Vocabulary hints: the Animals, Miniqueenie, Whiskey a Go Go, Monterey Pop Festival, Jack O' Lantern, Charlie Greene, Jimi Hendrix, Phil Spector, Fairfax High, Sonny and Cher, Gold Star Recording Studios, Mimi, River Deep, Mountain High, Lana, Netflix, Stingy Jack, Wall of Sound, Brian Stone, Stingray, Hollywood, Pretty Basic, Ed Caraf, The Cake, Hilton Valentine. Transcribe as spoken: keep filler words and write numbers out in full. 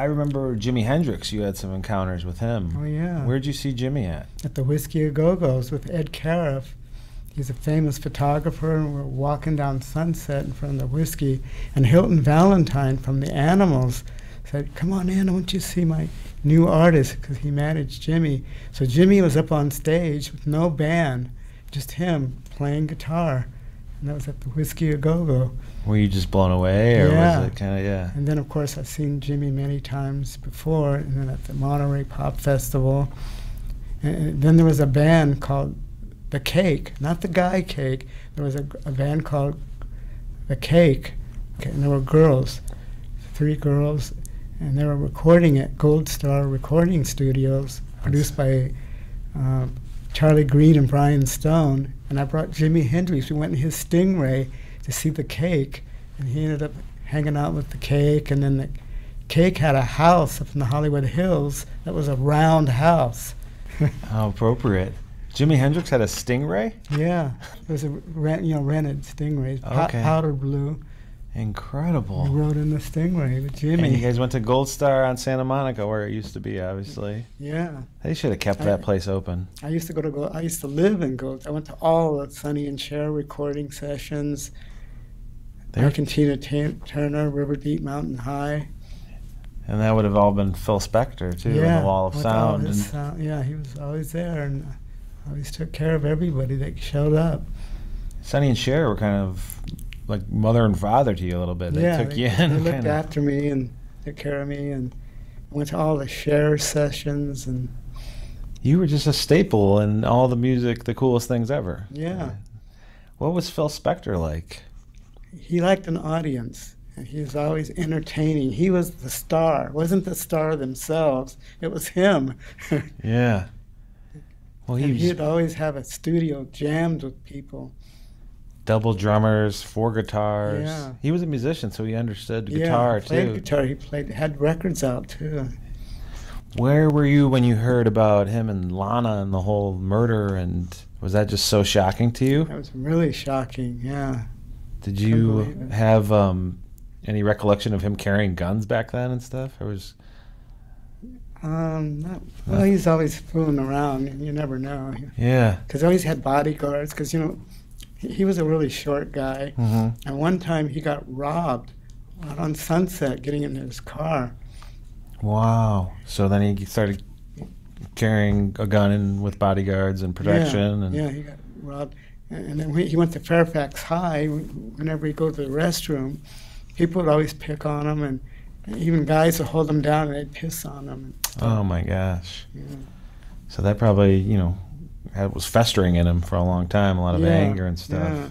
I remember Jimi Hendrix. You had some encounters with him. Oh yeah. Where'd you see Jimi at? At the Whiskey a Go Go's with Ed Caraf. He's a famous photographer, and we're walking down Sunset in front of the Whiskey, and Hilton Valentine from the Animals said, "Come on in, I want you to see my new artist," because he managed Jimi. So Jimi was up on stage with no band, just him playing guitar. And that was at the Whiskey a Go Go. Were you just blown away, or yeah. was it kind of, yeah? And then, of course, I've seen Jimi many times before, and then at the Monterey Pop Festival. And then there was a band called The Cake, not the guy Cake. There was a, a band called The Cake, and there were girls, three girls, and they were recording at Gold Star Recording Studios, produced by uh, Charlie Greene and Brian Stone. And I brought Jimi Hendrix. We went in his Stingray to see The Cake, and he ended up hanging out with The Cake. And then The Cake had a house up in the Hollywood Hills that was a round house. How appropriate. Jimi Hendrix had a Stingray? Yeah, it was a rent, you know, rented Stingray, okay. Powder blue. Incredible. We rode in the Stingray with Jimi. And you guys went to Gold Star on Santa Monica, where it used to be, obviously. Yeah. They should have kept I, that place open. I used to go to Gold. I used to live in Gold. I went to all the Sonny and Cher recording sessions. Argentina Turner, River Deep, Mountain High. And that would have all been Phil Spector too, yeah, in the Wall of Sound. And sound. Yeah, he was always there, and always took care of everybody that showed up. Sonny and Cher were kind of like mother and father to you a little bit. They yeah, took they, you in. They looked kind of. after me and took care of me, and went to all the Cher sessions. And you were just a staple in all the music, the coolest things ever. Yeah. What was Phil Spector like? He liked an audience, and he was always entertaining. He was the star. It wasn't the star themselves. It was him. Yeah. Well, he and he'd always have a studio jammed with people. Double drummers, four guitars. Yeah. He was a musician, so he understood guitar, yeah, he played too. guitar. He played, had records out, too. Where were you when you heard about him and Lana and the whole murder? And was that just so shocking to you? That was really shocking, yeah. Did you have um, any recollection of him carrying guns back then and stuff? Or was... Um, not, well, he's always fooling around, and you never know. Yeah. Because he always had bodyguards, because, you know, he, he was a really short guy. Mm-hmm. And one time he got robbed out on Sunset getting in his car. Wow. So then he started carrying a gun in with bodyguards and protection. Yeah, and yeah, he got robbed. And then we, he went to Fairfax High. Whenever he'd go to the restroom, people would always pick on him, and even guys would hold them down and they'd piss on them. Oh my gosh. Yeah. So that probably, you know, had, was festering in him for a long time, a lot of yeah. anger and stuff. Yeah.